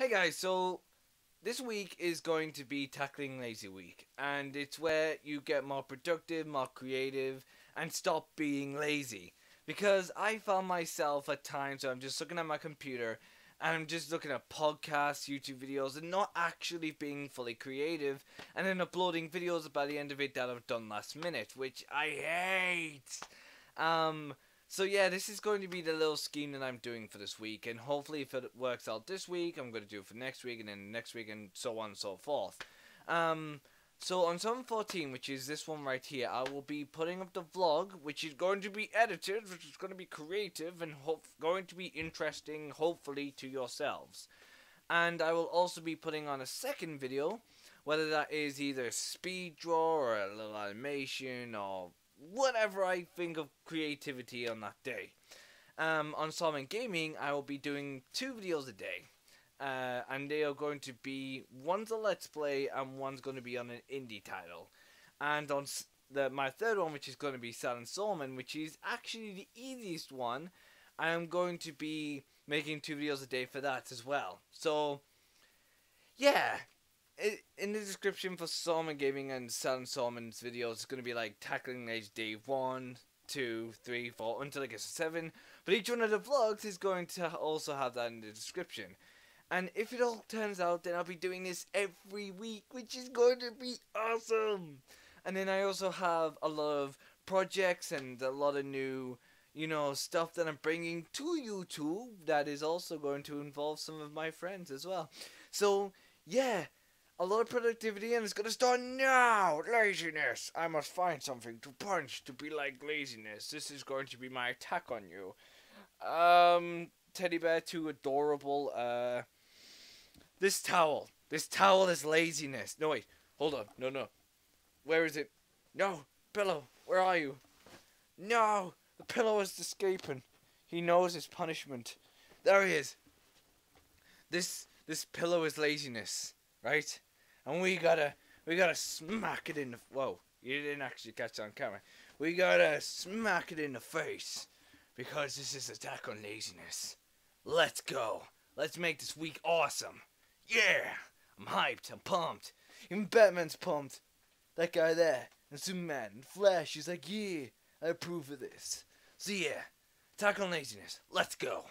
Hey guys, so this week is going to be Tackling Lazy Week, and it's where you get more productive, more creative, and stop being lazy. Because I found myself at times where I'm just looking at my computer, and I'm just looking at podcasts, YouTube videos, and not actually being fully creative, and then uploading videos by the end of it that I've done last minute, which I hate! So yeah, this is going to be the little scheme that I'm doing for this week, and hopefully if it works out this week, I'm going to do it for next week, and then next week, and so on and so forth. So on 7/14, which is this one right here, I will be putting up the vlog, which is going to be edited, which is going to be creative, and going to be interesting, hopefully, to yourselves. And I will also be putting on a second video, whether that is either speed draw, or a little animation, or whatever I think of creativity on that day. On Soarman Gaming, I will be doing 2 videos a day. And they are going to be, one's a Let's Play, and one's going to be on an indie title. And on my third one, which is going to be Silent Soarman, which is actually the easiest one, I am going to be making 2 videos a day for that as well. So, yeah. In the description for Soarman Gaming and Silent Soarman's videos, it's going to be like Tackling Lazy Day 1, 2, 3, 4, until it gets to 7. But each one of the vlogs is going to also have that in the description. And if it all turns out, then I'll be doing this every week, which is going to be awesome. And then I also have a lot of projects and a lot of new, you know, stuff that I'm bringing to YouTube that is also going to involve some of my friends as well. So, yeah. A lot of productivity, and it's gonna start now! Laziness! I must find something to punch to be like laziness. This is going to be my attack on you. Teddy bear, too adorable. This towel. This towel is laziness. No, wait. Hold on. No, no. Where is it? No! Pillow! Where are you? No! The pillow is escaping. He knows his punishment. There he is. This pillow is laziness. Right? And we gotta smack it in the... Whoa, you didn't actually catch it on camera. We gotta smack it in the face. Because this is Attack on Laziness. Let's go. Let's make this week awesome. Yeah! I'm hyped. I'm pumped. Even Batman's pumped. That guy there. And Superman. And Flash. He's like, yeah, I approve of this. So yeah. Attack on Laziness. Let's go.